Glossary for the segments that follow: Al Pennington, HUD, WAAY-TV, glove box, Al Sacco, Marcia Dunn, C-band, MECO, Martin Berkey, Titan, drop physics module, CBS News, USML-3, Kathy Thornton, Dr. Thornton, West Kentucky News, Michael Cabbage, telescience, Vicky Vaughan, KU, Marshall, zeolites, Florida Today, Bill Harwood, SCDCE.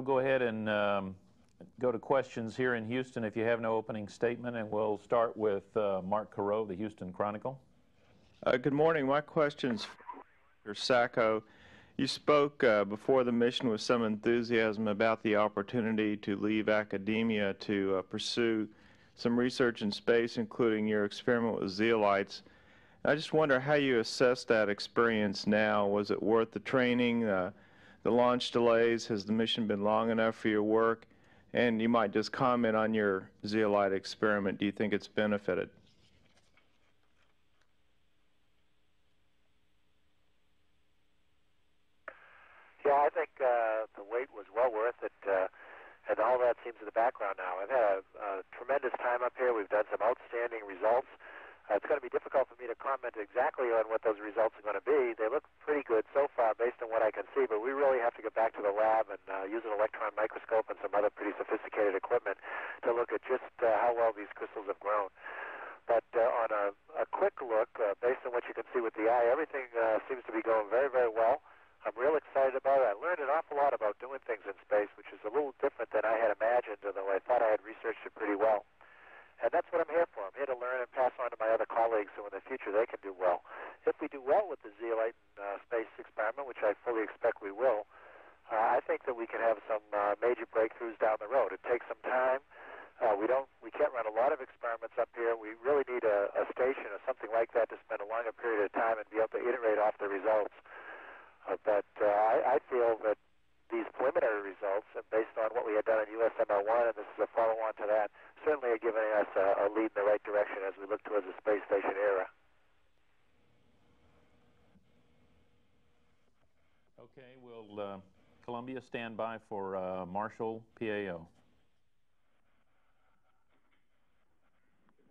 we'll go ahead and go to questions here in Houston if you have no opening statement, and we'll start with Mark Caro, the Houston Chronicle. Good morning. My question's for Dr. Sacco. You spoke before the mission with some enthusiasm about the opportunity to leave academia to pursue some research in space, including your experiment with zeolites. I just wonder how you assess that experience now. Was it worth the training, the launch delays? Has the mission been long enough for your work? And you might just comment on your zeolite experiment. Do you think it's benefited? Yeah, I think the wait was well worth it, and all that seems in the background now. I've had a tremendous time up here. We've done some outstanding results. It's going to be difficult for me to comment exactly on what those results are going to be. They look pretty good so far based on what I can see, but we really have to get back to the lab and use an electron microscope and some other pretty sophisticated equipment to look at just how well these crystals have grown. But on a quick look, based on what you can see with the eye, everything seems to be going very, very well. I'm real excited about it. I learned an awful lot about doing things in space, which is a little different than I had imagined, although I thought I had researched it pretty well. And that's what I'm here for. I'm here to learn and pass on to my other colleagues so in the future they can do well. If we do well with the zeolite space experiment, which I fully expect we will, I think that we can have some major breakthroughs down the road. It takes some time. We can't run a lot of experiments up here. We really need a station or something like that to spend a longer period of time and be able to iterate off the results. But I feel that these preliminary results, and based on what we had done in USML-1, and this is a follow-on to that, certainly are giving us a lead in the right direction as we look towards the space station era. Okay, we'll Columbia, stand by for Marshall, PAO. Good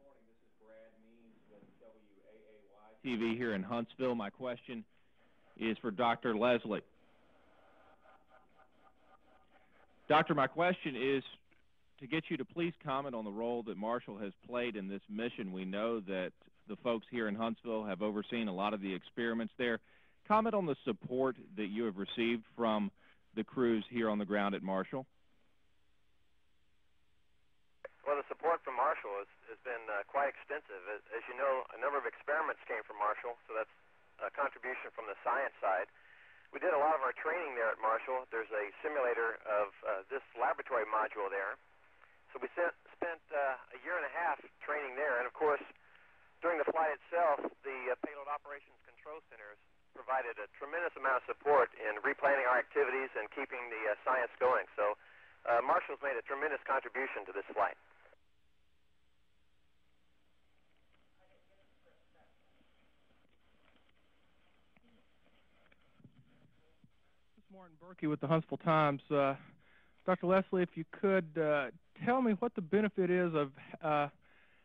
morning, this is Brad Means with WAAY-TV here in Huntsville. My question is for Dr. Leslie. Doctor, my question is to get you to please comment on the role that Marshall has played in this mission. We know that the folks here in Huntsville have overseen a lot of the experiments there. Comment on the support that you have received from the crews here on the ground at Marshall. Well, the support from Marshall has been quite extensive. As you know, a number of experiments came from Marshall, so that's contribution from the science side. We did a lot of our training there at Marshall. There's a simulator of this laboratory module there. So we spent a year and a half training there, and of course, during the flight itself, the Payload Operations Control Centers provided a tremendous amount of support in replanning our activities and keeping the science going. So Marshall's made a tremendous contribution to this flight. Martin Berkey with the Huntsville Times. Dr. Leslie, if you could tell me what the benefit is of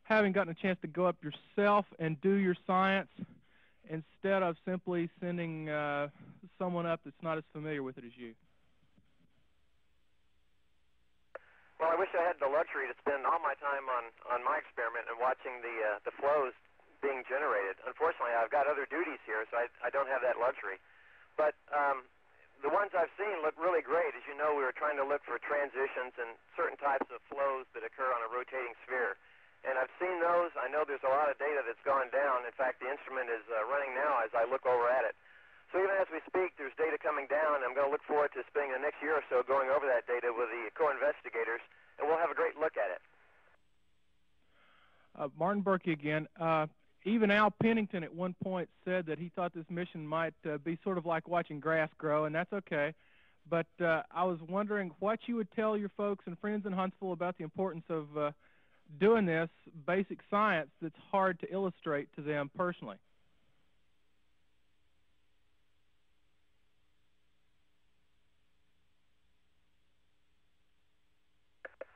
having gotten a chance to go up yourself and do your science instead of simply sending someone up that's not as familiar with it as you. Well, I wish I had the luxury to spend all my time on my experiment and watching the flows being generated. Unfortunately, I've got other duties here, so I don't have that luxury. But the ones I've seen look really great. As you know, we were trying to look for transitions and certain types of flows that occur on a rotating sphere. And I've seen those. I know there's a lot of data that's gone down. In fact, the instrument is running now as I look over at it. So even as we speak, there's data coming down. I'm going to look forward to spending the next year or so going over that data with the co-investigators, and we'll have a great look at it. Martin Berkey again. Even Al Pennington at one point said that he thought this mission might be sort of like watching grass grow, and that's okay. But I was wondering what you would tell your folks and friends in Huntsville about the importance of doing this basic science that's hard to illustrate to them personally.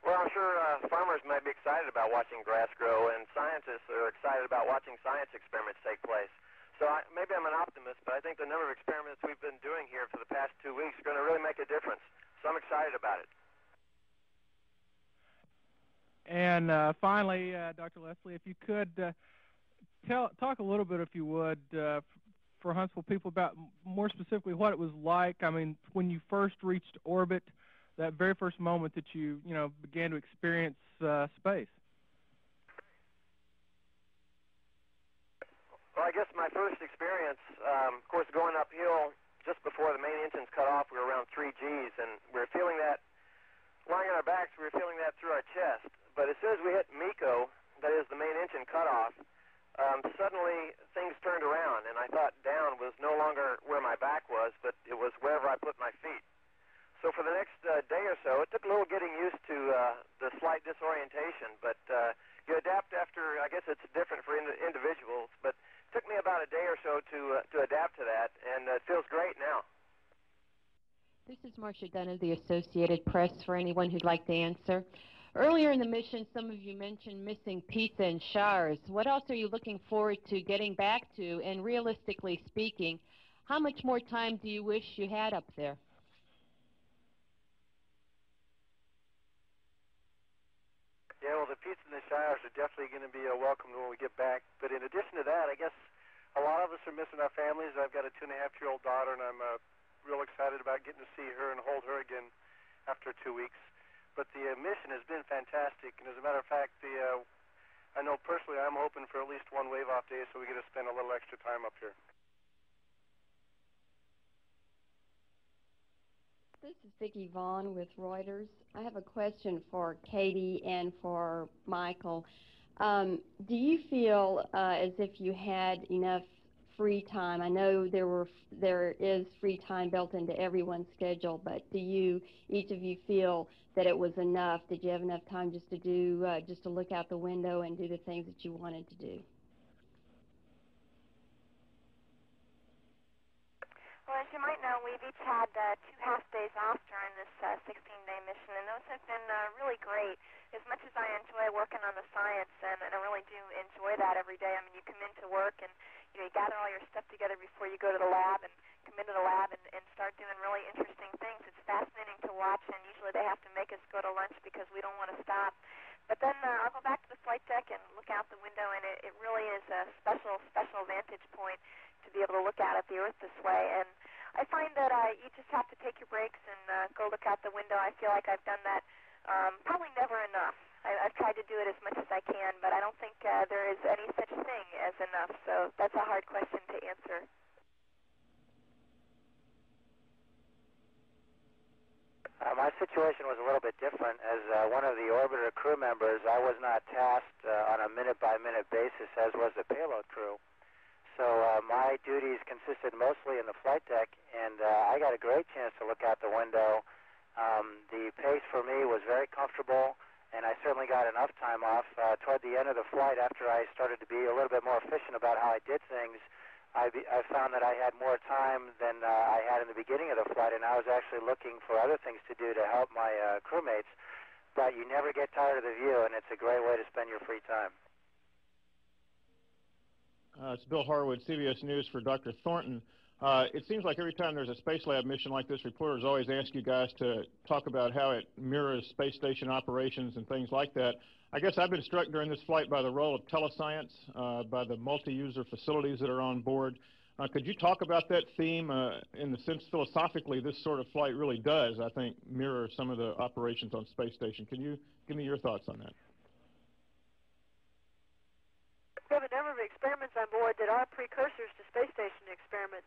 Well, I'm sure farmers might be excited about watching grass grow, and scientists are excited about watching science experiments take place. So maybe I'm an optimist, but I think the number of experiments we've been doing here for the past 2 weeks are going to really make a difference. So I'm excited about it. And finally, Dr. Leslie, if you could talk a little bit, if you would, for Huntsville people about more specifically what it was like. I mean, when you first reached orbit, that very first moment that you began to experience space? Well, I guess my first experience, of course, going uphill just before the main engines cut off, we were around 3 Gs, and we were feeling that, lying on our backs, we were feeling that through our chest. But as soon as we hit MECO, that is the main engine cutoff, suddenly things turned around, and I thought down was no longer where my back was, but it was wherever I put my feet. So for the next day or so, it took a little getting used to the slight disorientation, but you adapt after, I guess it's different for individuals, but it took me about a day or so to adapt to that, and it feels great now. This is Marcia Dunn of the Associated Press for anyone who'd like to answer. Earlier in the mission, some of you mentioned missing pizza and showers. What else are you looking forward to getting back to? And realistically speaking, how much more time do you wish you had up there? Yeah, well, the pizza and the showers are definitely going to be welcome when we get back. But in addition to that, I guess a lot of us are missing our families. I've got a 2.5-year-old daughter, and I'm real excited about getting to see her and hold her again after 2 weeks. But the mission has been fantastic, and as a matter of fact, I know personally I'm hoping for at least one wave-off day so we get to spend a little extra time up here. This is Vicky Vaughan with Reuters. I have a question for Katie and for Michael. Do you feel as if you had enough free time? I know there is free time built into everyone's schedule, but do you, each of you, feel that it was enough? Did you have enough time just to do, just to look out the window and do the things that you wanted to do? Well, as you might know, we've each had 2 half days off during this 16-day mission, and those have been really great. As much as I enjoy working on the science, and I really do enjoy that every day. I mean, you come into work and you gather all your stuff together before you go to the lab and come into the lab and start doing really interesting things. It's fascinating to watch, and usually they have to make us go to lunch because we don't want to stop. But then I'll go back to the flight deck and look out the window, and it really is a special, special vantage point to be able to look out at the Earth this way. And I find that you just have to take your breaks and go look out the window. I feel like I've done that probably never enough. I've tried to do it as much as I can, but I don't think there is any such thing as enough, so that's a hard question to answer. My situation was a little bit different. As one of the orbiter crew members, I was not tasked on a minute-by-minute basis, as was the payload crew. So my duties consisted mostly in the flight deck, and I got a great chance to look out the window. The pace for me was very comfortable, and I certainly got enough time off. Toward the end of the flight, after I started to be a little bit more efficient about how I did things, I found that I had more time than I had in the beginning of the flight, and I was actually looking for other things to do to help my crewmates. But you never get tired of the view, and it's a great way to spend your free time. It's Bill Harwood, CBS News for Dr. Thornton. It seems like every time there's a space lab mission like this, reporters always ask you guys to talk about how it mirrors space station operations and things like that. I guess I've been struck during this flight by the role of telescience, by the multi-user facilities that are on board. Could you talk about that theme in the sense philosophically this sort of flight really does, I think, mirror some of the operations on space station? Can you give me your thoughts on that? We have a number of experiments on board that are precursors to space station experiments.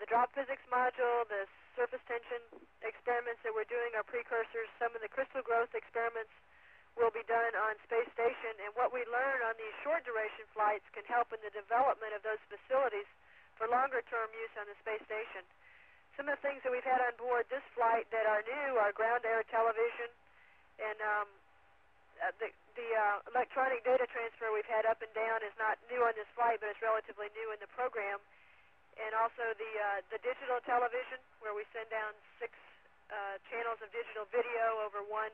The drop physics module, the surface tension experiments that we're doing are precursors. Some of the crystal growth experiments will be done on space station, and what we learn on these short-duration flights can help in the development of those facilities for longer-term use on the space station. Some of the things that we've had on board this flight that are new are ground-air television and the electronic data transfer we've had up and down is not new on this flight, but it's relatively new in the program. And also the digital television, where we send down 6 channels of digital video over 1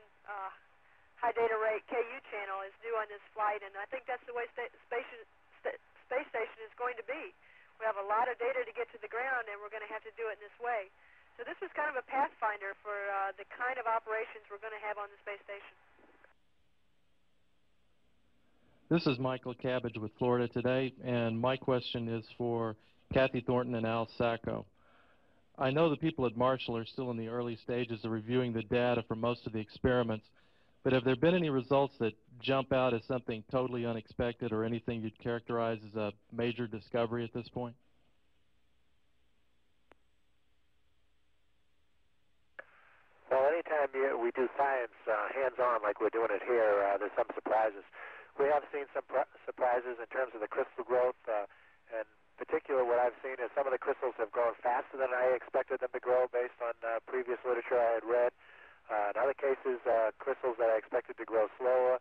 high data rate KU channel, is new on this flight. And I think that's the way space station is going to be. We have a lot of data to get to the ground, and we're going to have to do it in this way. So this was kind of a pathfinder for the kind of operations we're going to have on the space station. This is Michael Cabbage with Florida Today, and my question is for Kathy Thornton and Al Sacco. I know the people at Marshall are still in the early stages of reviewing the data for most of the experiments, but have there been any results that jump out as something totally unexpected or anything you'd characterize as a major discovery at this point? Well, anytime we do science hands-on like we're doing it here, there's some surprises. We have seen some surprises in terms of the crystal growth. And particular, what I've seen is some of the crystals have grown faster than I expected them to grow based on previous literature I had read. In other cases, crystals that I expected to grow slower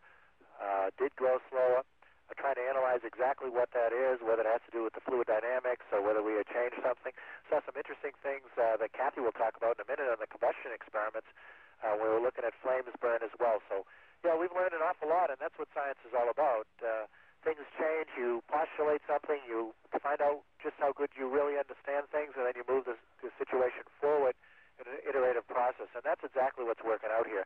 did grow slower. I'm trying to analyze exactly what that is, whether it has to do with the fluid dynamics or whether we had changed something. Saw some interesting things that Kathy will talk about in a minute on the combustion experiments. We were looking at flames burn as well. So, yeah, we've learned an awful lot, and that's what science is all about. Things change. You postulate something, you find out just how good you really understand things, and then you move the situation forward in an iterative process. And that's exactly what's working out here.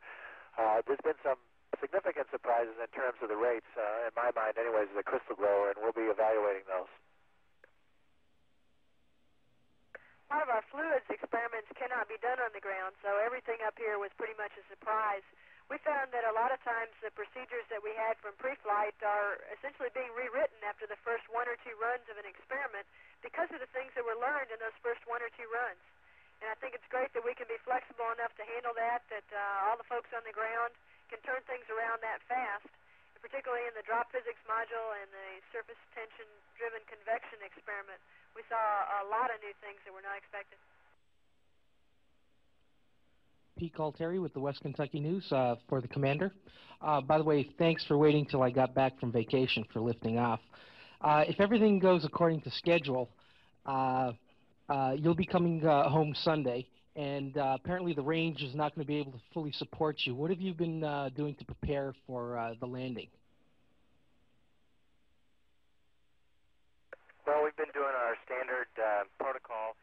There's been some significant surprises in terms of the rates, in my mind anyways, as a crystal grower, and we'll be evaluating those. A lot of our fluids experiments cannot be done on the ground, so everything up here was pretty much a surprise. We found that a lot of times the procedures that we had from pre-flight are essentially being rewritten after the first one or two runs of an experiment because of the things that were learned in those first one or two runs. And I think it's great that we can be flexible enough to handle that, that all the folks on the ground can turn things around that fast, and particularly in the drop physics module and the surface tension-driven convection experiment. We saw a lot of new things that were not expected. P. Calteri with the West Kentucky News for the Commander. By the way, thanks for waiting till I got back from vacation for lifting off. If everything goes according to schedule, you'll be coming home Sunday, and apparently the range is not going to be able to fully support you. What have you been doing to prepare for the landing? Well, we've been doing our standard protocol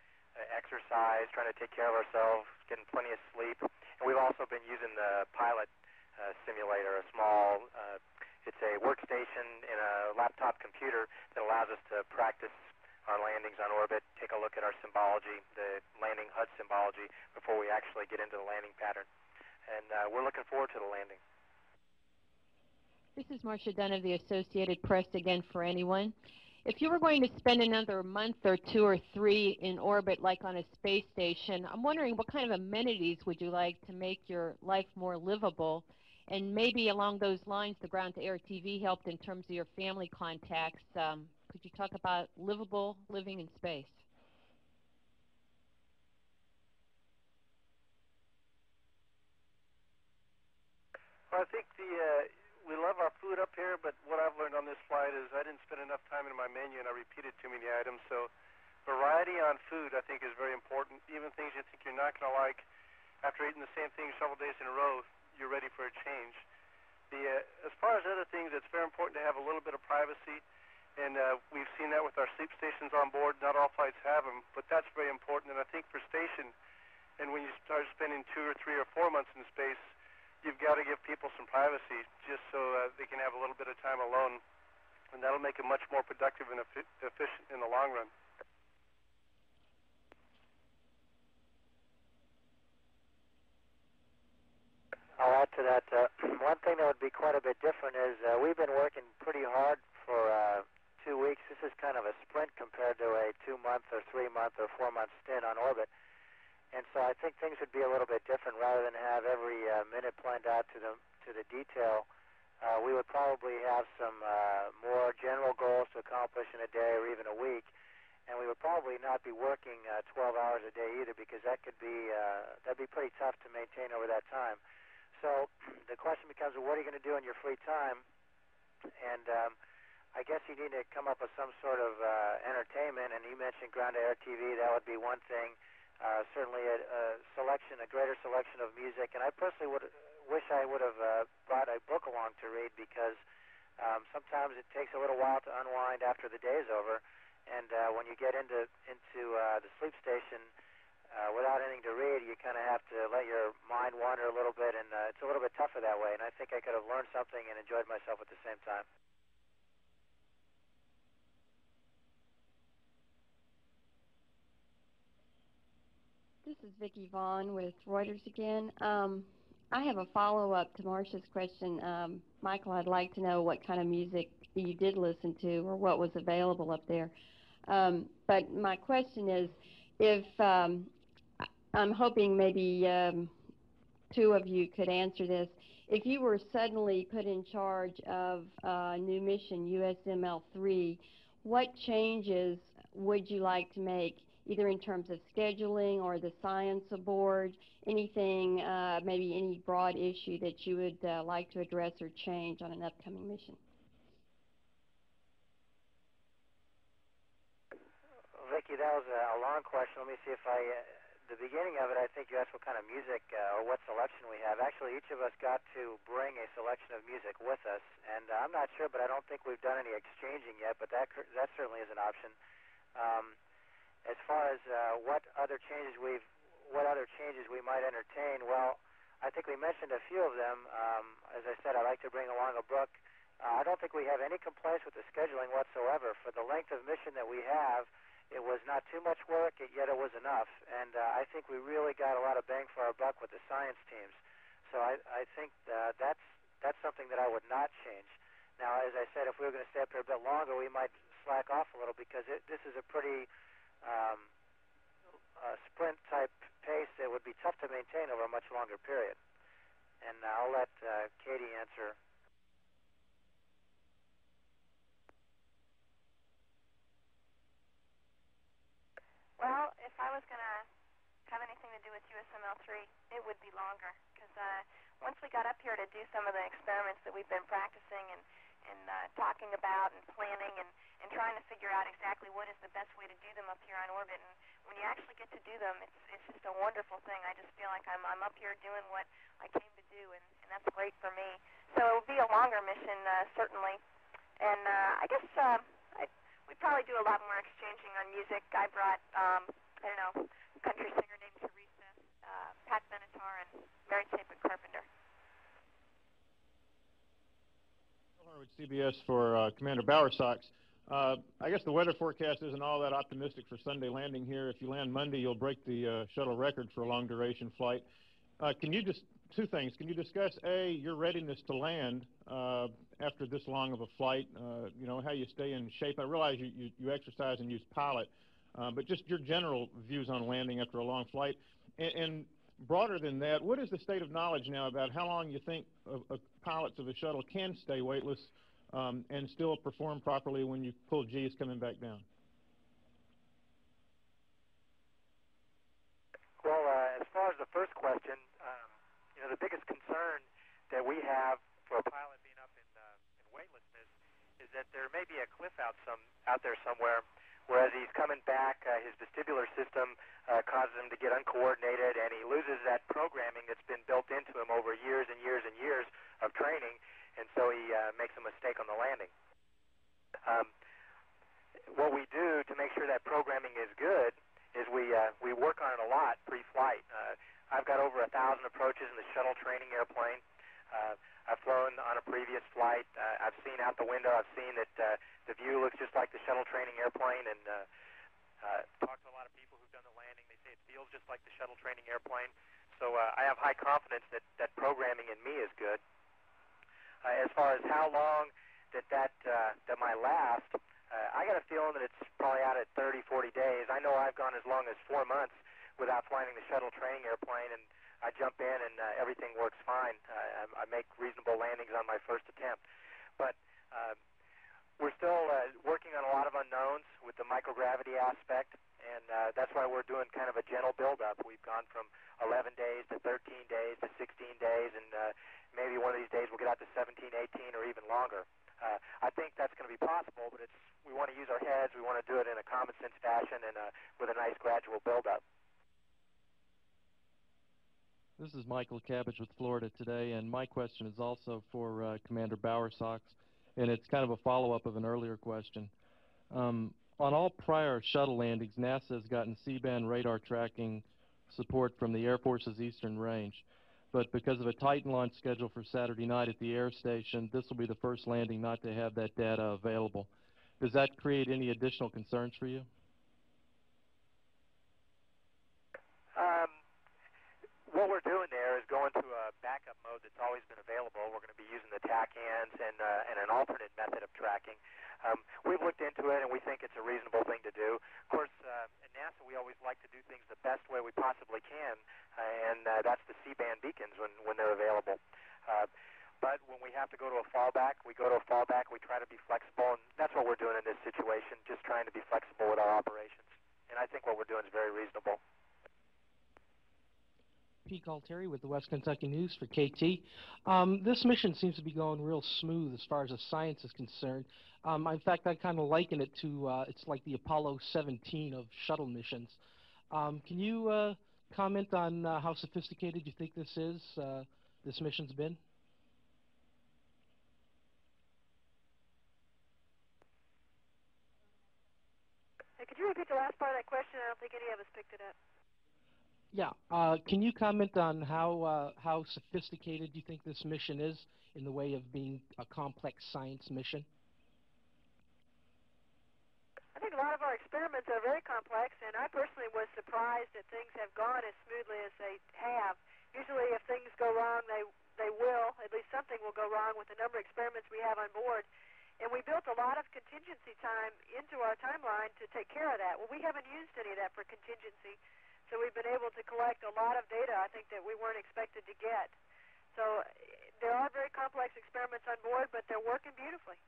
exercise, trying to take care of ourselves, getting plenty of sleep, and we've also been using the pilot simulator, a small, it's a workstation in a laptop computer that allows us to practice our landings on orbit, take a look at our symbology, the landing HUD symbology, before we actually get into the landing pattern. And we're looking forward to the landing. This is Marcia Dunn of the Associated Press again for anyone. If you were going to spend another month or two or three in orbit, like on a space station, I'm wondering what kind of amenities would you like to make your life more livable? And maybe along those lines, the ground-to-air TV helped in terms of your family contacts. Could you talk about livable living in space? Well, I think the... we love our food up here, but what I've learned on this flight is I didn't spend enough time in my menu and I repeated too many items. So variety on food, I think, is very important. Even things you think you're not going to like, after eating the same thing several days in a row, you're ready for a change. As far as other things, it's very important to have a little bit of privacy. And we've seen that with our sleep stations on board. Not all flights have them, but that's very important. And I think for station, and when you start spending 2 or 3 or 4 months in space, you've got to give people some privacy just so they can have a little bit of time alone, and that'll make it much more productive and efficient in the long run. I'll add to that. One thing that would be quite a bit different is we've been working pretty hard for 2 weeks. This is kind of a sprint compared to a 2-month or 3-month or 4-month stint on orbit. And so I think things would be a little bit different. Rather than have every minute planned out to the detail, we would probably have some more general goals to accomplish in a day or even a week. And we would probably not be working 12 hours a day either, because that could be that'd be pretty tough to maintain over that time. So the question becomes, well, what are you going to do in your free time? And I guess you need to come up with some sort of entertainment. And you mentioned ground-to-air TV. That would be one thing. Certainly a greater selection of music, and I personally would wish I would have brought a book along to read, because sometimes it takes a little while to unwind after the day's over, and when you get into the sleep station without anything to read, you kind of have to let your mind wander a little bit, and it's a little bit tougher that way, and I think I could have learned something and enjoyed myself at the same time. This is Vicky Vaughan with Reuters again. I have a follow-up to Marcia's question. Michael, I'd like to know what kind of music you did listen to or what was available up there. But my question is, if I'm hoping maybe two of you could answer this. If you were suddenly put in charge of a new mission, USML-3, what changes would you like to make, either in terms of scheduling or the science aboard, anything, maybe any broad issue that you would like to address or change on an upcoming mission? Vicky, that was a long question. Let me see if I... The beginning of it, I think you asked what kind of music or what selection we have. Actually, each of us got to bring a selection of music with us, and I'm not sure, but I don't think we've done any exchanging yet, but that certainly is an option. As far as what other changes we might entertain, well, I think we mentioned a few of them. As I said, I like to bring along a book. I don't think we have any complaints with the scheduling whatsoever. For the length of mission that we have, it was not too much work, yet it was enough. And I think we really got a lot of bang for our buck with the science teams. So I think that's something that I would not change. Now, as I said, if we were going to stay up here a bit longer, we might slack off a little because this is a pretty sprint-type pace that would be tough to maintain over a much longer period. And I'll let Katie answer. Well, if I was going to have anything to do with USML-3, it would be longer, because once we got up here to do some of the experiments that we've been practicing and talking about and planning and trying to figure out exactly what is the best way to do them up here on orbit, and when you actually get to do them, it's just a wonderful thing. I just feel like I'm up here doing what I came to do, and that's great for me. So it would be a longer mission, certainly, and I guess... we probably do a lot more exchanging on music. I brought, I don't know, a country singer named Teresa, Pat Benatar, and Mary Chapin Carpenter. Bill Harwood, CBS for Commander Bowersox. I guess the weather forecast isn't all that optimistic for Sunday landing here. If you land Monday, you'll break the shuttle record for a long-duration flight. Can you just, two things, can you discuss, A, your readiness to land after this long of a flight, you know, how you stay in shape? I realize you exercise and use pilot, but just your general views on landing after a long flight. And broader than that, what is the state of knowledge now about how long you think pilots of a shuttle can stay weightless and still perform properly when you pull G's coming back down? Well, as far as the first question, you know, the biggest concern that we have for a pilot being up in weightlessness is that there may be a cliff out there somewhere, whereas he's coming back, his vestibular system causes him to get uncoordinated, and he loses that programming that's been built into him over years and years and years of training, and so he makes a mistake on the landing. What we do to make sure that programming is good is we work on it a lot pre-flight. I've got over 1,000 approaches in the shuttle training airplane. I've flown on a previous flight. I've seen out the window. I've seen that the view looks just like the shuttle training airplane, and talked to a lot of people who've done the landing. They say it feels just like the shuttle training airplane. So I have high confidence that programming in me is good. As far as how long that might last, I got a feeling that it's probably out at 30, 40 days. I know I've gone as long as 4 months without flying the shuttle training airplane, and I jump in and everything works fine. I make reasonable landings on my first attempt. But we're still working on a lot of unknowns with the microgravity aspect, and that's why we're doing kind of a gentle build-up. We've gone from 11 days to 13 days to 16 days, and maybe one of these days we'll get out to 17, 18, or even longer. I think that's going to be possible, but we want to use our heads. We want to do it in a common-sense fashion and with a nice gradual build-up. This is Michael Cabbage with Florida Today, and my question is also for Commander Bowersox, and it's kind of a follow-up of an earlier question. On all prior shuttle landings, NASA has gotten C-band radar tracking support from the Air Force's Eastern Range, but because of a Titan launch schedule for Saturday night at the air station, this will be the first landing not to have that data available. Does that create any additional concerns for you? backup mode that's always been available. We're going to be using the TACANs and an alternate method of tracking. We've looked into it, and we think it's a reasonable thing to do. Of course, at NASA, we always like to do things the best way we possibly can, and that's the C-band beacons when they're available. But when we have to go to a fallback, we go to a fallback. We try to be flexible, and that's what we're doing in this situation, just trying to be flexible with our operations. And I think what we're doing is very reasonable. P. Calteri with the West Kentucky News for KT. This mission seems to be going real smooth as far as the science is concerned. In fact, I kind of liken it to it's like the Apollo 17 of shuttle missions. Can you comment on how sophisticated you think this is? This mission's been. Could you repeat the last part of that question? I don't think any of us picked it up. Yeah. Can you comment on how sophisticated you think this mission is in the way of being a complex science mission? I think a lot of our experiments are very complex, and I personally was surprised that things have gone as smoothly as they have. Usually if things go wrong, they will. At least something will go wrong with the number of experiments we have on board. And we built a lot of contingency time into our timeline to take care of that. Well, we haven't used any of that for contingency, so we've been able to collect a lot of data, I think, that we weren't expected to get. So there are very complex experiments on board, but they're working beautifully.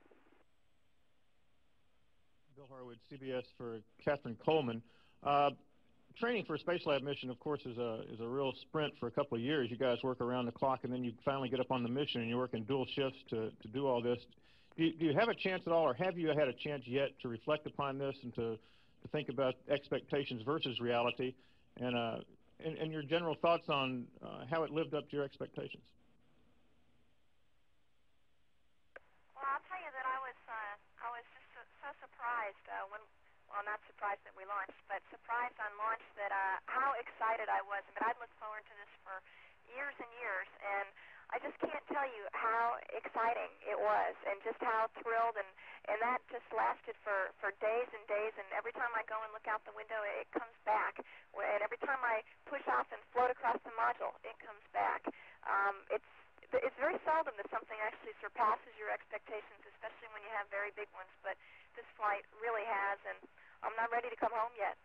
Bill Harwood, CBS for Catherine Coleman. Training for a space lab mission, of course, is a real sprint for a couple of years. You guys work around the clock, and then you finally get up on the mission, and you work in dual shifts to do all this. Do you have a chance at all, or have you had a chance yet to reflect upon this and to think about expectations versus reality, and your general thoughts on how it lived up to your expectations? Well, I'll tell you that I was just so surprised when, well, not surprised that we launched, but surprised on launch that how excited I was. I mean, I'd looked forward to this for years and years, and I just can't tell you how exciting it was and just how thrilled, and that just lasted for days and days, and every time I go and look out the window, it comes back, and every time I push off and float across the module, it comes back. It's very seldom that something actually surpasses your expectations, especially when you have very big ones, but this flight really has, and I'm not ready to come home yet.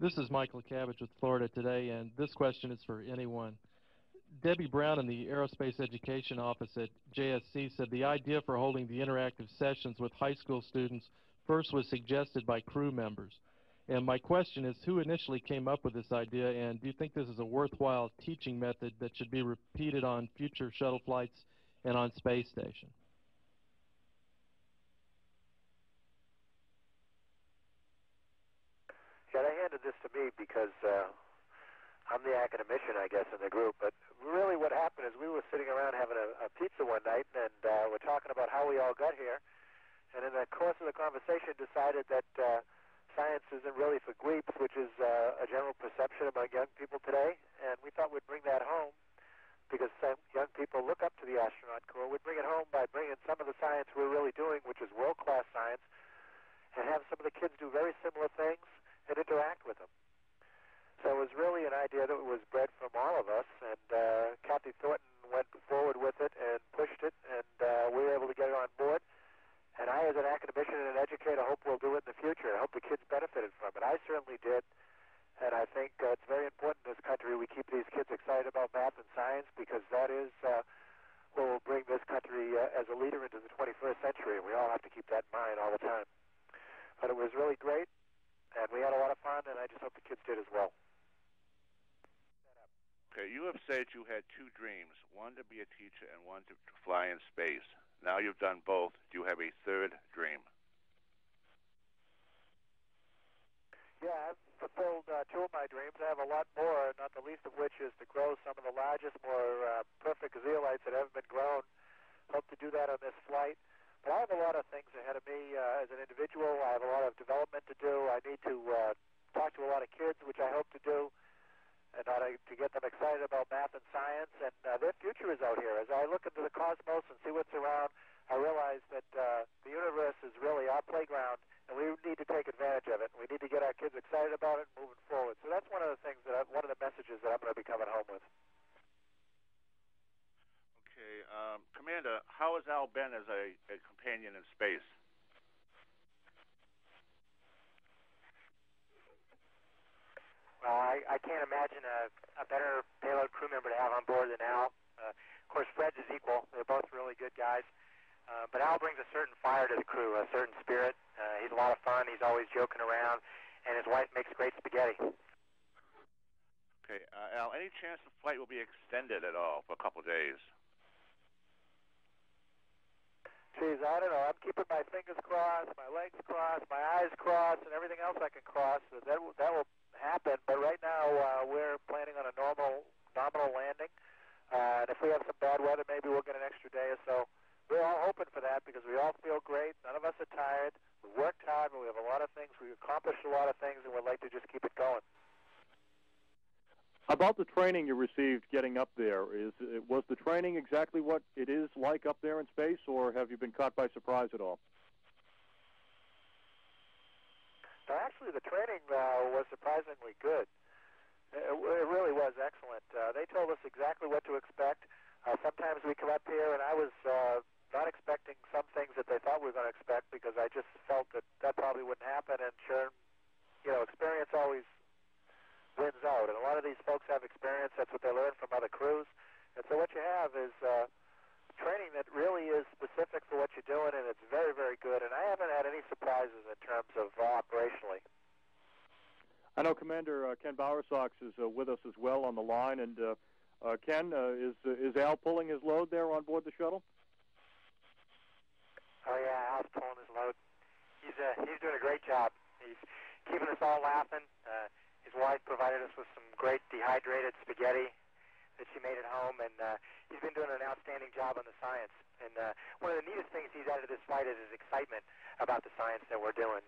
This is Michael Cabbage with Florida Today, and this question is for anyone. Debbie Brown in the Aerospace Education Office at JSC said the idea for holding the interactive sessions with high school students first was suggested by crew members. And my question is, who initially came up with this idea, and do you think this is a worthwhile teaching method that should be repeated on future shuttle flights and on space station? They handed this to me because I'm the academician, I guess, in the group. But really what happened is we were sitting around having a pizza one night, and we're talking about how we all got here. And in the course of the conversation decided that science isn't really for gweeps, which is a general perception among young people today. And we thought we'd bring that home because some young people look up to the astronaut corps. We'd bring it home by bringing some of the science we're really doing, which is world-class science, and have some of the kids do very similar things and interact with them. So it was really an idea that was bred from all of us, and Kathy Thornton went forward with it and pushed it, and we were able to get it on board. And I, as an academician and an educator, hope we'll do it in the future. I hope the kids benefited from it. I certainly did, and I think it's very important in this country we keep these kids excited about math and science, because that is what will bring this country as a leader into the 21st century, and we all have to keep that in mind all the time. But it was really great. And we had a lot of fun, and I just hope the kids did as well. Okay, you have said you had two dreams, one to be a teacher and one to fly in space. Now you've done both. Do you have a third dream? Yeah, I've fulfilled two of my dreams. I have a lot more, not the least of which is to grow some of the largest, more perfect zeolites that have ever been grown. Hope to do that on this flight. But I have a lot of things ahead of me as an individual. I have a lot of development to do. I need to talk to a lot of kids, which I hope to do, and to get them excited about math and science. And their future is out here. As I look into the cosmos and see what's around, I realized that the universe is really our playground, and we need to take advantage of it. We need to get our kids excited about it and moving forward. So that's one of the things that one of the messages that I'm going to be coming home with. Okay, Commander, how has Al been as a companion in space? Well, I can't imagine a better payload crew member to have on board than Al. Of course, Fred's is equal. They're both really good guys. But Al brings a certain fire to the crew, a certain spirit. He's a lot of fun. He's always joking around. And his wife makes great spaghetti. Okay, Al, any chance the flight will be extended at all for a couple of days? Geez, I don't know. I'm keeping my fingers crossed, my legs crossed, my eyes crossed, and everything else I can cross. That will happen. But right now, we're planning on a nominal landing. And if we have some bad weather, maybe we'll get an extra day or so. We're all hoping for that because we all feel great. None of us are tired. We've worked hard, and we have a lot of things. We've accomplished a lot of things, and we'd like to just keep it going. About the training you received getting up there, was the training exactly what it is like up there in space, or have you been caught by surprise at all? No, actually, the training was surprisingly good. It really was excellent. They told us exactly what to expect. Sometimes we come up here, and I was not expecting some things that they thought we were going to expect because I just felt that that probably wouldn't happen. And sure, you know, experience always wins out, and a lot of these folks have experience. That's what they learn from other crews, and so what you have is training that really is specific for what you're doing, and it's very, very good, and I haven't had any surprises in terms of operationally. I know Commander Ken Bowersox is with us as well on the line, and Ken, is Al pulling his load there on board the shuttle? Oh yeah, Al's pulling his load. He's doing a great job. He's keeping us all laughing. His wife provided us with some great dehydrated spaghetti that she made at home, and he's been doing an outstanding job on the science. And one of the neatest things he's added to this flight is his excitement about the science that we're doing.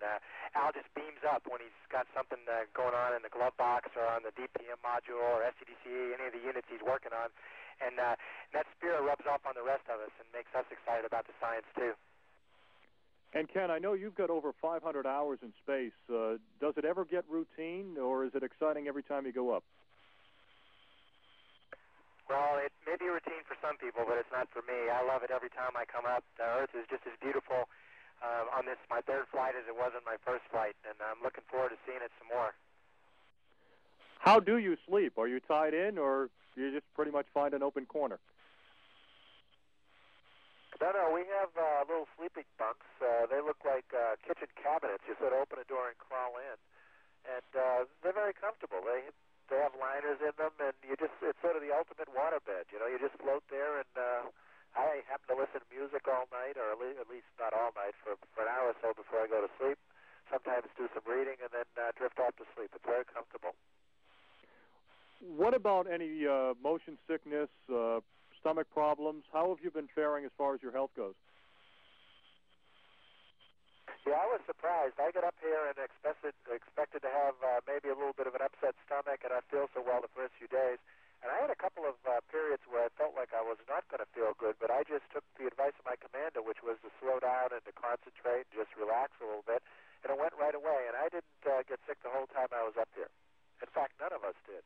Al just beams up when he's got something going on in the glove box or on the DPM module or SCDCE, any of the units he's working on. And that spirit rubs off on the rest of us and makes us excited about the science, too. And Ken, I know you've got over 500 hours in space. Does it ever get routine, or is it exciting every time you go up? Well, it may be routine for some people, but it's not for me. I love it every time I come up. The Earth is just as beautiful on this, my third flight, as it was on my first flight, and I'm looking forward to seeing it some more. How do you sleep? Are you tied in, or do you just pretty much find an open corner? No, we have little sleeping bunks. They look like kitchen cabinets. You sort of open a door and crawl in. And they're very comfortable. They have liners in them, and you just, it's sort of the ultimate waterbed. You know, you just float there, and I happen to listen to music all night, or at least not all night, for an hour or so before I go to sleep. Sometimes do some reading and then drift off to sleep. It's very comfortable. What about any motion sickness, stomach problems? How have you been faring as far as your health goes? Yeah, I was surprised. I got up here and expected to have maybe a little bit of an upset stomach, and I feel so well the first few days. And I had a couple of periods where I felt like I was not going to feel good, but I just took the advice of my commander, which was to slow down and to concentrate and just relax a little bit, and it went right away. And I didn't get sick the whole time I was up here. In fact, none of us did.